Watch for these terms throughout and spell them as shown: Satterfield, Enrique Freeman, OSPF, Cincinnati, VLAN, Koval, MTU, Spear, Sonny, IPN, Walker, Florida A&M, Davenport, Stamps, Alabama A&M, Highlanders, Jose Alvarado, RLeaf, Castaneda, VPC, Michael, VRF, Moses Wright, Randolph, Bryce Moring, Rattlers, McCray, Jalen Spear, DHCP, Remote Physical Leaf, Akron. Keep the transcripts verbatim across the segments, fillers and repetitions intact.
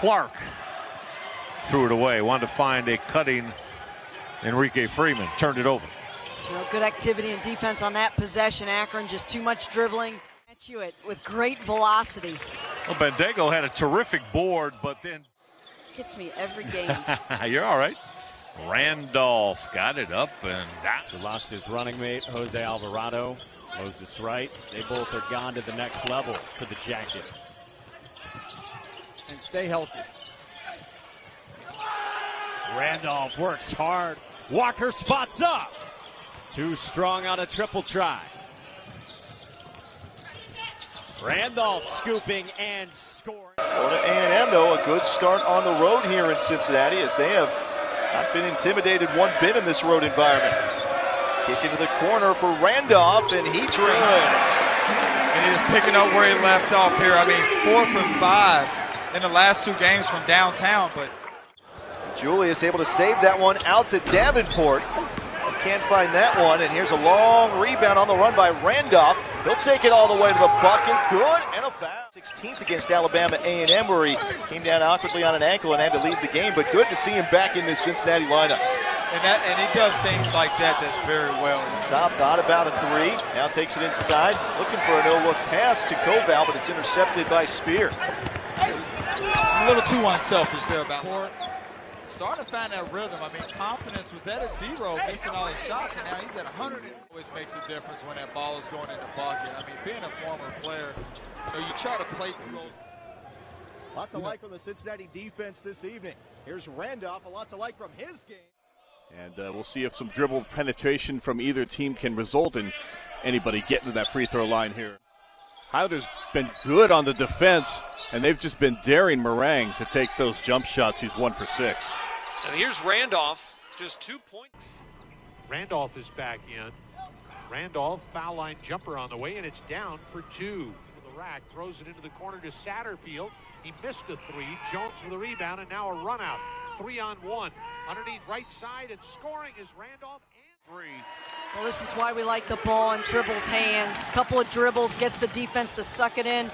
Clark threw it away. Wanted to find a cutting Enrique Freeman. Turned it over. Well, good activity and defense on that possession. Akron just too much dribbling. At you it with great velocity. Well, Bendigo had a terrific board, but then... Gets me every game. You're all right. Randolph got it up and down. He lost his running mate, Jose Alvarado. Moses Wright. They both are gone to the next level for the Jacket. And stay healthy. Randolph works hard. Walker spots up. Too strong on a triple try. Randolph scooping and scoring. Florida A and M, though, a good start on the road here in Cincinnati, as they have not been intimidated one bit in this road environment. Kick into the corner for Randolph, and he drew it. And he's picking up where he left off here. I mean, four from five in the last two games from downtown, but... Julius able to save that one out to Davenport. Can't find that one, and here's a long rebound on the run by Randolph. He'll take it all the way to the bucket. Good, and a foul. sixteenth against Alabama A and M, where he came down awkwardly on an ankle and had to leave the game, but good to see him back in this Cincinnati lineup. And, that, and he does things like that that's very well. Top thought about a three, now takes it inside, looking for a no-look pass to Koval, but it's intercepted by Spear. A little too unselfish there about starting to find that rhythm. I mean, confidence was at a zero, missing all his shots, and now he's at one hundred. It always makes a difference when that ball is going in the bucket. I mean, being a former player, you know, you try to play through those. Lots of like from the Cincinnati defense this evening. Here's Randolph, lots of like from his game. And uh, we'll see if some dribble penetration from either team can result in anybody getting to that free throw line here. Howder's been good on the defense, and they've just been daring Morang to take those jump shots. He's one for six. And here's Randolph, just two points. Randolph is back in. Randolph, foul line jumper on the way, and it's down for two. The rack throws it into the corner to Satterfield. He missed a three. Jones with a rebound, and now a run out. Three on one. Underneath right side, and scoring is Randolph. Well, this is why we like the ball in Tribble's hands. Couple of dribbles, gets the defense to suck it in,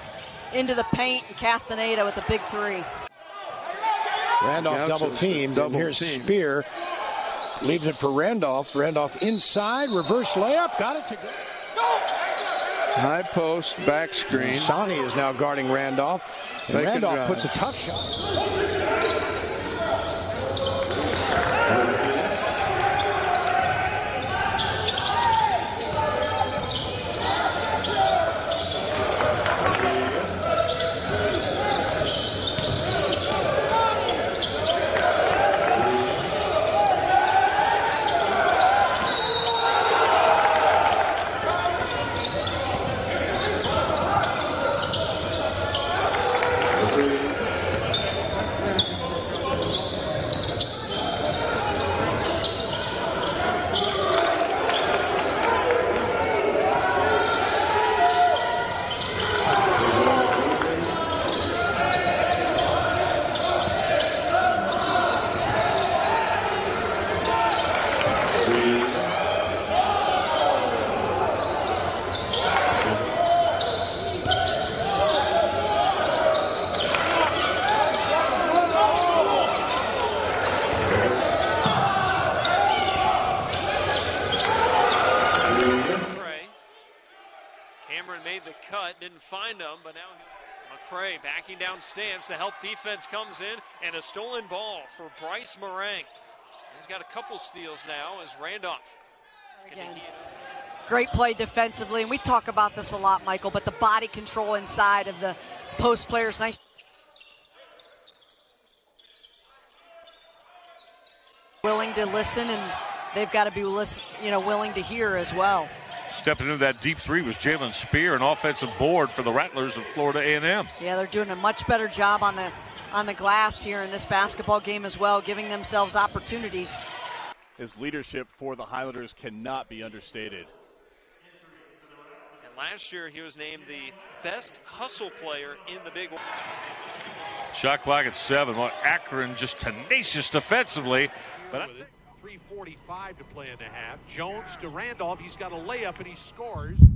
into the paint, and Castaneda with a big three. Randolph double teamed, and here's Spear. Leaves it for Randolph. Randolph inside, reverse layup, got it to go. High post, back screen. And Sonny is now guarding Randolph. And Randolph puts a tough shot. Find him, but now McCray backing down Stamps. The help defense comes in, and a stolen ball for Bryce Moring. He's got a couple steals now as Randolph. Again, great play defensively, and we talk about this a lot, Michael, but the body control inside of the post players. Nice. Willing to listen, and they've got to be listen, you know, willing to hear as well. Stepping into that deep three was Jalen Spear, an offensive board for the Rattlers of Florida A and M. Yeah, they're doing a much better job on the on the glass here in this basketball game as well, giving themselves opportunities. His leadership for the Highlanders cannot be understated. And last year he was named the best hustle player in the Big One. Shot clock at seven. Well, Akron just tenacious defensively, but I think... three forty-five to play in the half. Jones to Randolph. He's got a layup, and he scores.